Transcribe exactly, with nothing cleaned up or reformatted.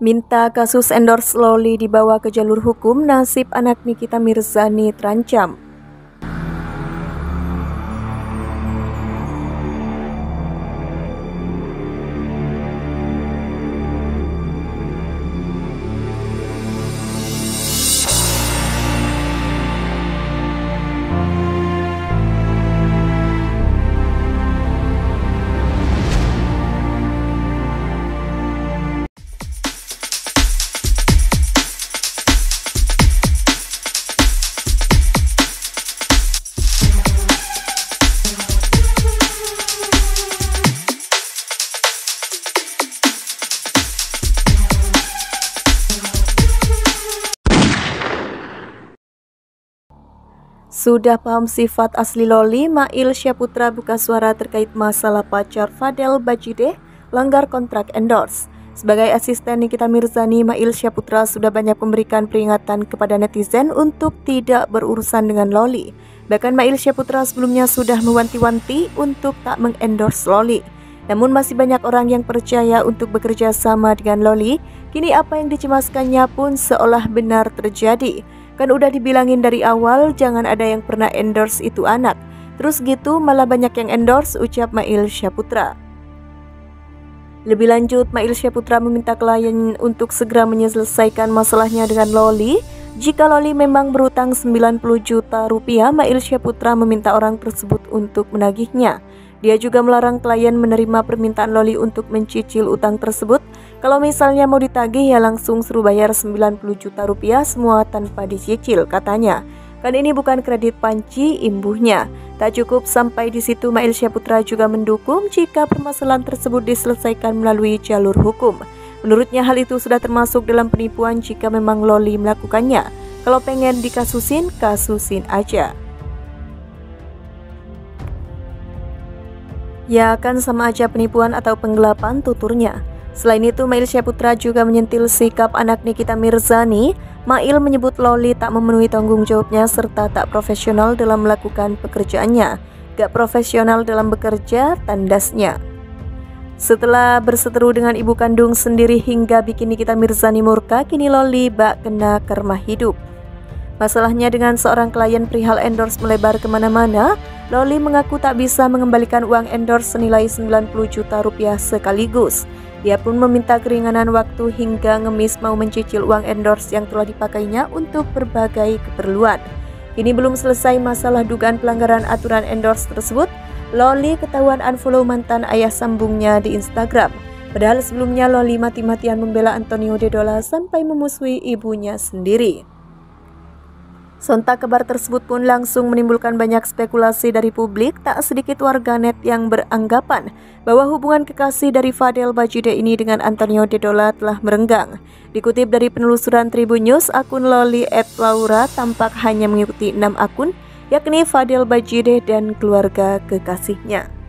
Minta kasus endorse Lolly dibawa ke jalur hukum, nasib anak Nikita Mirzani terancam. Sudah paham sifat asli Lolly, Mail Syaputra buka suara terkait masalah pacar Fadel Bajideh langgar kontrak endorse. Sebagai asisten Nikita Mirzani, Mail Syaputra sudah banyak memberikan peringatan kepada netizen untuk tidak berurusan dengan Lolly. Bahkan Mail Syaputra sebelumnya sudah mewanti-wanti untuk tak mengendorse Lolly. Namun masih banyak orang yang percaya untuk bekerja sama dengan Lolly. Kini apa yang dicemaskannya pun seolah benar terjadi. Kan udah dibilangin dari awal jangan ada yang pernah endorse itu anak. Terus gitu malah banyak yang endorse, ucap Mail Syaputra. Lebih lanjut, Mail Syaputra meminta klien untuk segera menyelesaikan masalahnya dengan Lolly. Jika Lolly memang berutang sembilan puluh juta rupiah, Mail Syaputra meminta orang tersebut untuk menagihnya. Dia juga melarang klien menerima permintaan Lolly untuk mencicil utang tersebut. Kalau misalnya mau ditagih ya langsung suruh bayar sembilan puluh juta rupiah semua tanpa dicicil, katanya. Kan ini bukan kredit panci, imbuhnya. Tak cukup sampai di situ, Mail Syaputra juga mendukung jika permasalahan tersebut diselesaikan melalui jalur hukum. Menurutnya hal itu sudah termasuk dalam penipuan jika memang Lolly melakukannya. Kalau pengen dikasusin, kasusin aja. Ya kan sama aja penipuan atau penggelapan, tuturnya. Selain itu, Mail Syaputra juga menyentil sikap anak Nikita Mirzani. Mail menyebut Lolly tak memenuhi tanggung jawabnya serta tak profesional dalam melakukan pekerjaannya. Gak profesional dalam bekerja, tandasnya. Setelah berseteru dengan ibu kandung sendiri hingga bikin Nikita Mirzani murka, kini Lolly bak kena karma hidup. Masalahnya dengan seorang klien perihal endorse melebar kemana-mana. Lolly mengaku tak bisa mengembalikan uang endorse senilai sembilan puluh juta rupiah sekaligus. Dia pun meminta keringanan waktu hingga ngemis mau mencicil uang endorse yang telah dipakainya untuk berbagai keperluan. Ini belum selesai masalah dugaan pelanggaran aturan endorse tersebut. Lolly ketahuan unfollow mantan ayah sambungnya di Instagram. Padahal sebelumnya Lolly mati-matian membela Antonio Dedola sampai memusuhi ibunya sendiri. Sontak kabar tersebut pun langsung menimbulkan banyak spekulasi dari publik. Tak sedikit warganet yang beranggapan bahwa hubungan kekasih dari Fadel Bajideh ini dengan Antonio Dedola telah merenggang. Dikutip dari penelusuran Tribun News, akun Lolly et Laura tampak hanya mengikuti enam akun, yakni Fadel Bajideh dan keluarga kekasihnya.